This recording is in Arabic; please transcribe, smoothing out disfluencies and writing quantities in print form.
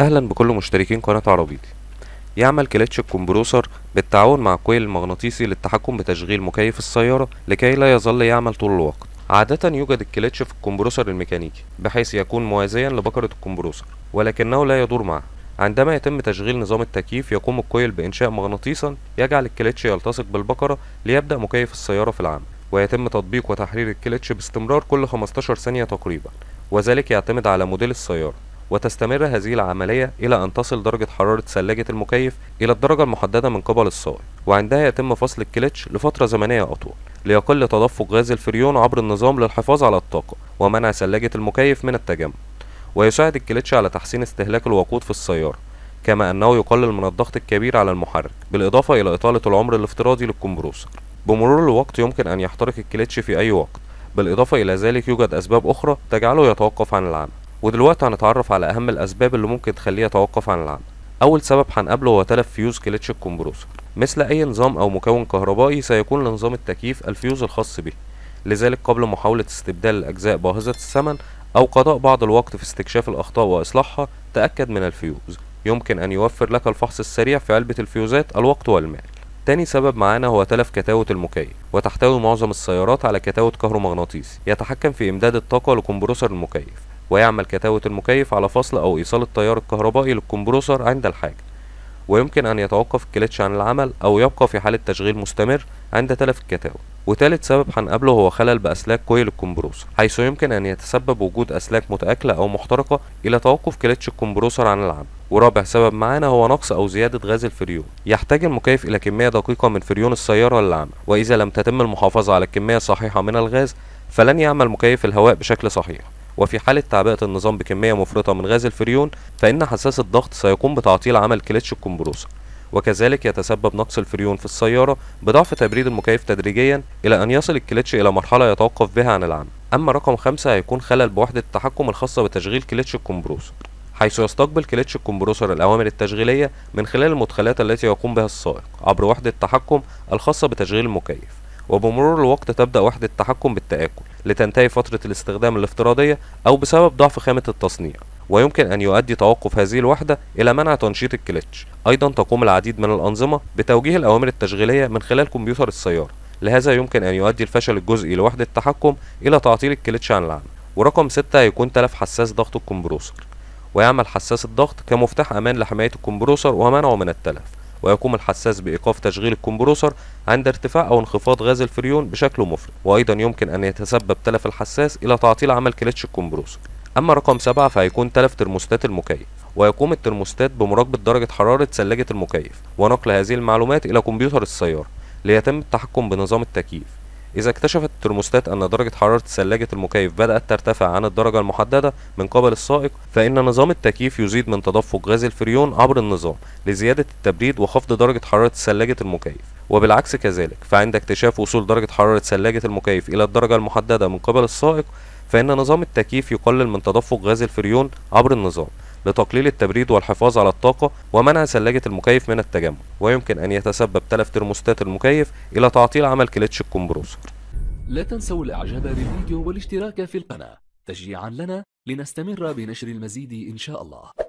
اهلا بكل مشتركين قناة عربيتي. يعمل كلتش الكمبروسر بالتعاون مع الكويل المغناطيسي للتحكم بتشغيل مكيف السيارة لكي لا يظل يعمل طول الوقت. عادة يوجد الكلتش في الكمبروسر الميكانيكي بحيث يكون موازيا لبكرة الكمبروسر ولكنه لا يدور معه. عندما يتم تشغيل نظام التكييف يقوم الكويل بإنشاء مغناطيسا يجعل الكلتش يلتصق بالبكرة ليبدأ مكيف السيارة في العمل، ويتم تطبيق وتحرير الكلتش باستمرار كل 15 ثانية تقريبا، وذلك يعتمد على موديل السيارة. وتستمر هذه العملية إلى أن تصل درجة حرارة ثلاجة المكيف إلى الدرجة المحددة من قبل السائق، وعندها يتم فصل الكلتش لفترة زمنية أطول ليقل تدفق غاز الفريون عبر النظام للحفاظ على الطاقة ومنع ثلاجة المكيف من التجمد. ويساعد الكلتش على تحسين استهلاك الوقود في السيارة، كما أنه يقلل من الضغط الكبير على المحرك، بالإضافة إلى إطالة العمر الافتراضي للكمبروسر. بمرور الوقت يمكن أن يحترق الكلتش في أي وقت، بالإضافة إلى ذلك يوجد أسباب أخرى تجعله يتوقف عن العمل. ودلوقتي هنتعرف على أهم الأسباب اللي ممكن تخليه يتوقف عن العمل. أول سبب هنقابله هو تلف فيوز كلتش الكمبروسر. مثل أي نظام أو مكون كهربائي سيكون لنظام التكييف الفيوز الخاص به، لذلك قبل محاولة استبدال الأجزاء باهظة الثمن أو قضاء بعض الوقت في استكشاف الأخطاء وإصلاحها، تأكد من الفيوز. يمكن أن يوفر لك الفحص السريع في علبة الفيوزات الوقت والمال. تاني سبب معانا هو تلف كتاوة المكيف، وتحتوي معظم السيارات على كتاوة كهرومغناطيسي يتحكم في إمداد الطاقة لكمبروسر المكيف، ويعمل كتاوة المكيف على فصل أو إيصال التيار الكهربائي للكمبروسر عند الحاجة. ويمكن أن يتوقف الكلتش عن العمل أو يبقى في حالة تشغيل مستمر عند تلف الكتاوة. وتالت سبب هنقابله هو خلل بأسلاك كويل الكمبروسر، حيث يمكن أن يتسبب وجود أسلاك متآكلة أو محترقة إلى توقف كلتش الكمبروسر عن العمل. ورابع سبب معانا هو نقص أو زيادة غاز الفريون. يحتاج المكيف إلى كمية دقيقة من فريون السيارة للعمل، وإذا لم تتم المحافظة على الكمية الصحيحة من الغاز فلن يعمل مكيف الهواء بشكل صحيح. وفي حالة تعبئة النظام بكمية مفرطة من غاز الفريون فإن حساس الضغط سيقوم بتعطيل عمل كلتش الكمبروسر، وكذلك يتسبب نقص الفريون في السيارة بضعف تبريد المكيف تدريجيا إلى أن يصل الكلتش إلى مرحلة يتوقف بها عن العمل. أما رقم 5 هيكون خلل بوحدة التحكم الخاصة بتشغيل كلتش الكمبروسر، حيث يستقبل كلتش الكمبروسر الأوامر التشغيلية من خلال المدخلات التي يقوم بها السائق عبر وحدة التحكم الخاصة بتشغيل المكيف. وبمرور الوقت تبدأ وحدة التحكم بالتآكل لتنتهي فترة الاستخدام الافتراضية أو بسبب ضعف خامة التصنيع، ويمكن أن يؤدي توقف هذه الوحدة إلى منع تنشيط الكلتش. أيضا تقوم العديد من الأنظمة بتوجيه الأوامر التشغيلية من خلال كمبيوتر السيارة، لهذا يمكن أن يؤدي الفشل الجزئي لوحدة التحكم إلى تعطيل الكلتش عن العمل. ورقم 6 هيكون تلف حساس ضغط الكمبروسر، ويعمل حساس الضغط كمفتاح أمان لحماية الكمبروسر ومنعه من التلف، ويقوم الحساس بإيقاف تشغيل الكمبروسر عند ارتفاع أو انخفاض غاز الفريون بشكل مفرط، وأيضا يمكن أن يتسبب تلف الحساس إلى تعطيل عمل كلتش الكمبروسر. أما رقم 7 فهيكون تلف ترموستات المكيف، ويقوم الترموستات بمراقبة درجة حرارة ثلاجة المكيف ونقل هذه المعلومات إلى كمبيوتر السيارة ليتم التحكم بنظام التكييف. إذا اكتشفت الترموستات أن درجة حرارة ثلاجة المكيف بدأت ترتفع عن الدرجة المحددة من قبل السائق، فإن نظام التكييف يزيد من تدفق غاز الفريون عبر النظام لزيادة التبريد وخفض درجة حرارة ثلاجة المكيف. وبالعكس كذلك، فعند اكتشاف وصول درجة حرارة ثلاجة المكيف إلى الدرجة المحددة من قبل السائق، فإن نظام التكييف يقلل من تدفق غاز الفريون عبر النظام لتقليل التبريد والحفاظ على الطاقة ومنع ثلاجة المكيف من التجمد، ويمكن أن يتسبب تلف ترموستات المكيف إلى تعطيل عمل كلتش الكمبروسر. لا تنسوا الإعجاب بالفيديو والاشتراك في القناة تشجيعا لنا لنستمر بنشر المزيد إن شاء الله.